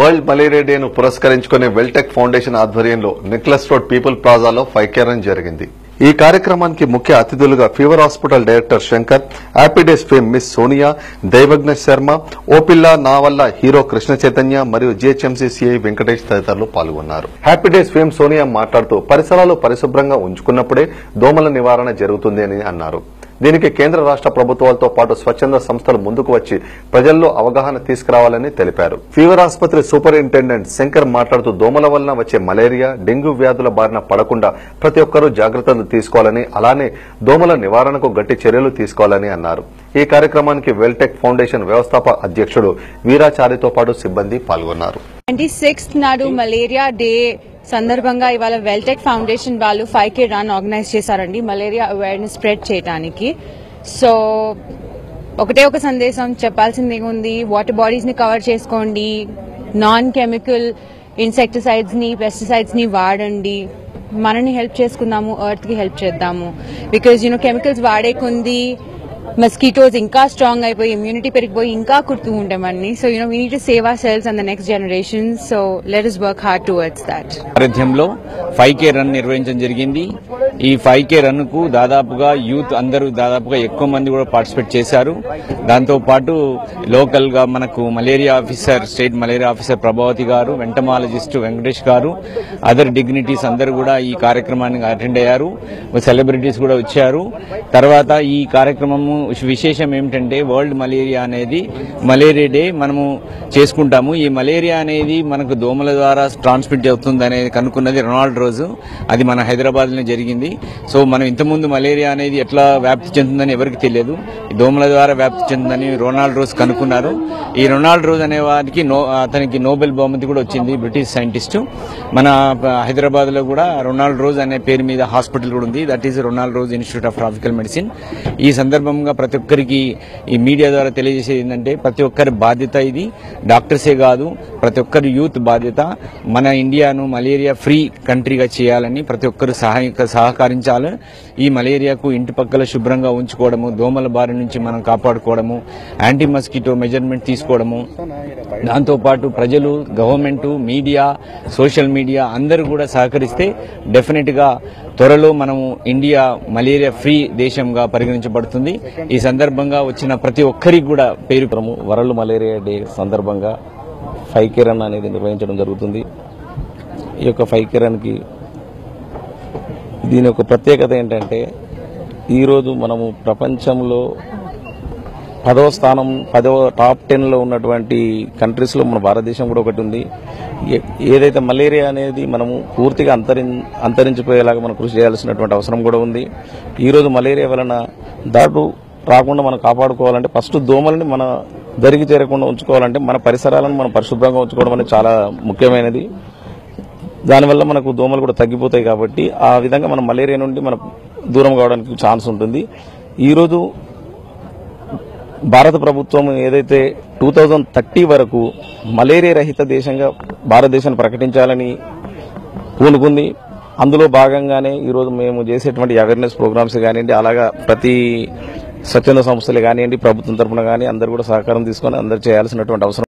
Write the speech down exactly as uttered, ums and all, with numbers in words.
World malaria డేను పురస్కరించుకునే Veltech foundation ఆధ్వర్యంలో నిక్లస్ రోడ్ పీపుల్ ప్లాజాలో ఫైర్క్యారన్ జరిగింది. ఈ కార్యక్రమానికి ముఖ్య అతిథులుగా fever hospital director Shankar, happy days fame miss Sonia, Daivagna Sharma, ఓపిల్లా నా వల్ల హీరో కృష్ణ చైతన్య మరియు జీహెచ్ఎంసీ సీఐ వెంకటేష్ తదితరులు పాల్గొన్నారు. హ్యాపీ డేస్ ఫేమ్ సోనియా మాట్లాడుతూ పరిసరాలు పరిశుభ్రంగా ఉంచుకున్నప్పుడే దోమల నివారణ జరుగుతుంది అని అన్నారు. దీనికి కేంద్ర రాష్ట ప్రభుత్వాలతో పాటు స్వచ్ఛంద సంస్థలు ముందుకు వచ్చి ప్రజల్లో అవగాహన తీసుకురావాలని తెలిపారు. ఫీవర్ ఆసుపత్రి సూపరింటెండెంట్ శంకర్ మాట్లాడుతూ దోమల వలన వచ్చే మలేరియా, డెంగ్యూ వ్యాధుల బారిన పడకుండా ప్రతి ఒక్కరూ జాగ్రత్తలు తీసుకోవాలని, అలానే దోమల నివారణకు గట్టి చర్యలు తీసుకోవాలని అన్నారు. ఈ కార్యక్రమానికి వెల్టెక్ ఫౌండేషన్ వ్యవస్థాపక అధ్యక్షుడు వీరాచారితో పాటు సిబ్బంది పాల్గొన్నారు. సందర్భంగా ఇవాళ వెల్టెక్ ఫౌండేషన్ వాళ్ళు ఫైవ్ కే రన్ ఆర్గనైజ్ చేశారండి, మలేరియా అవేర్నెస్ స్ప్రెడ్ చేయడానికి. సో ఒకటే ఒక సందేశం చెప్పాల్సింది ఉంది, వాటర్ బాడీస్ ని కవర్ చేసుకోండి, నాన్ కెమికల్ ఇన్సెక్టిసైడ్స్ ని, పెస్టిసైడ్స్ ని వాడండి, మనని హెల్ప్ చేసుకుందాము, ఎర్త్ కి హెల్ప్ చేద్దాము. బికాజ్ యూనో కెమికల్స్ వాడేకుంది మస్కిటోస్ ఇంకా స్ట్రాంగ్ అయిపోయి ఇమ్యూనిటీ పెరిగిపోయి ఇంకా కుడుతూ ఉంటాం అన్ని. So you know we need to save hour cells and the next generation. So let us work hard towards that. ఆధ్వర్యంలో ఫైవ్ కే రన్ నిర్వహించడం జరిగింది. ఈ ఫైవ్ కే రన్ కు దాదాపుగా యూత్ అందరూ దాదాపుగా ఎక్కువ మంది కూడా పార్టిసిపేట్ చేశారు. దాంతో పాటు లోకల్ గా మనకు malaria officer, state malaria officer Prabhavati గారు, వెంటమాలజిస్ట్ వెంకటేష్ గారు, అదర్ డిగ్నిటీస్ అందరూ కూడా ఈ కార్యక్రమానికి అటెండ్ అయ్యారు. సెలబ్రిటీస్ కూడా వచ్చారు. తర్వాత ఈ కార్యక్రమము విశేషం ఏమిటంటే వరల్డ్ మలేరియా అనేది మలేరియా డే మనము చేసుకుంటాము. ఈ మలేరియా అనేది మనకు దోమల ద్వారా ట్రాన్స్మిట్ అవుతుంది అనేది కనుక్కున్నది రొనాల్డ్ రోజు, అది మన హైదరాబాద్ లో జరిగింది. సో మనం ఇంతకుముందు మలేరియా అనేది ఎట్లా వ్యాప్తి చెందుతుందని ఎవరికి తెలియదు, దోమల ద్వారా వ్యాప్తి చెందుతుందని రొనాల్డ్ రోజ్ కనుక్కున్నారు. ఈ రొనాల్డ్ రోజ్ అనే వారికి అతనికి నోబెల్ బహుమతి కూడా వచ్చింది, బ్రిటిష్ సైంటిస్ట్. మన హైదరాబాద్ లో కూడా రొనాల్డ్ రోజ్ అనే పేరు మీద హాస్పిటల్ కూడా ఉంది, that is Ronald Ross institute of tropical medicine. ఈ సందర్భంగా ప్రతి ఒక్కరికి ఈ మీడియా ద్వారా తెలియజేసేది ఏంటంటే ప్రతి ఒక్కరి బాధ్యత ఇది, డాక్టర్సే కాదు ప్రతి ఒక్కరి యూత్ బాధ్యత. మన ఇండియాను మలేరియా ఫ్రీ కంట్రీగా చేయాలని ప్రతి ఒక్కరు సహాయ సహకరించాలి. ఈ మలేరియాకు ఇంటి పక్కల శుభ్రంగా ఉంచుకోవడము, దోమల బారి నుంచి మనం కాపాడుకోవడము, యాంటీ మస్కిటో మెజర్మెంట్ తీసుకోవడము, దాంతోపాటు ప్రజలు, గవర్నమెంట్, మీడియా, సోషల్ మీడియా అందరూ కూడా సహకరిస్తే డెఫినెట్గా త్వరలో మనము ఇండియా మలేరియా ఫ్రీ దేశంగా పరిగణించబడుతుంది. ఈ సందర్భంగా వచ్చిన ప్రతి ఒక్కరికి కూడా పేరు వరల్డ్ మలేరియా డే సందర్భంగా ఫైవ్ కే రన్ అనేది నిర్వహించడం జరుగుతుంది. ఈ యొక్క ఫైవ్ కే రన్కి దీని యొక్క ప్రత్యేకత ఏంటంటే ఈరోజు మనము ప్రపంచంలో పదవ స్థానం పదవ టాప్ టెన్లో ఉన్నటువంటి కంట్రీస్లో మన భారతదేశం కూడా ఒకటి ఉంది. ఏదైతే మలేరియా అనేది మనము పూర్తిగా అంతరి అంతరించిపోయేలాగా మనం కృషి చేయాల్సినటువంటి అవసరం కూడా ఉంది. ఈరోజు మలేరియా వలన దాటు రాకుండా మనం కాపాడుకోవాలంటే ఫస్ట్ దోమలని మన దరికి చేరకుండా ఉంచుకోవాలంటే మన పరిసరాలను మనం పరిశుభ్రంగా ఉంచుకోవడం అనేది చాలా ముఖ్యమైనది. దానివల్ల మనకు దోమలు కూడా తగ్గిపోతాయి కాబట్టి ఆ విధంగా మనం మలేరియా నుండి మనం దూరం కావడానికి ఛాన్స్ ఉంటుంది. ఈరోజు భారత ప్రభుత్వం ఏదైతే టూ థౌజండ్ థర్టీ వరకు మలేరియా రహిత దేశంగా భారతదేశాన్ని ప్రకటించాలని పూనుకుంది. అందులో భాగంగానే ఈరోజు మేము చేసేటువంటి అవేర్నెస్ ప్రోగ్రామ్స్ కానివ్వండి, అలాగా ప్రతి స్వచ్ఛంద సంస్థలు కానివ్వండి, ప్రభుత్వం తరఫున కానీ అందరూ కూడా సహకారం తీసుకొని అందరూ చేయాల్సినటువంటి అవసరం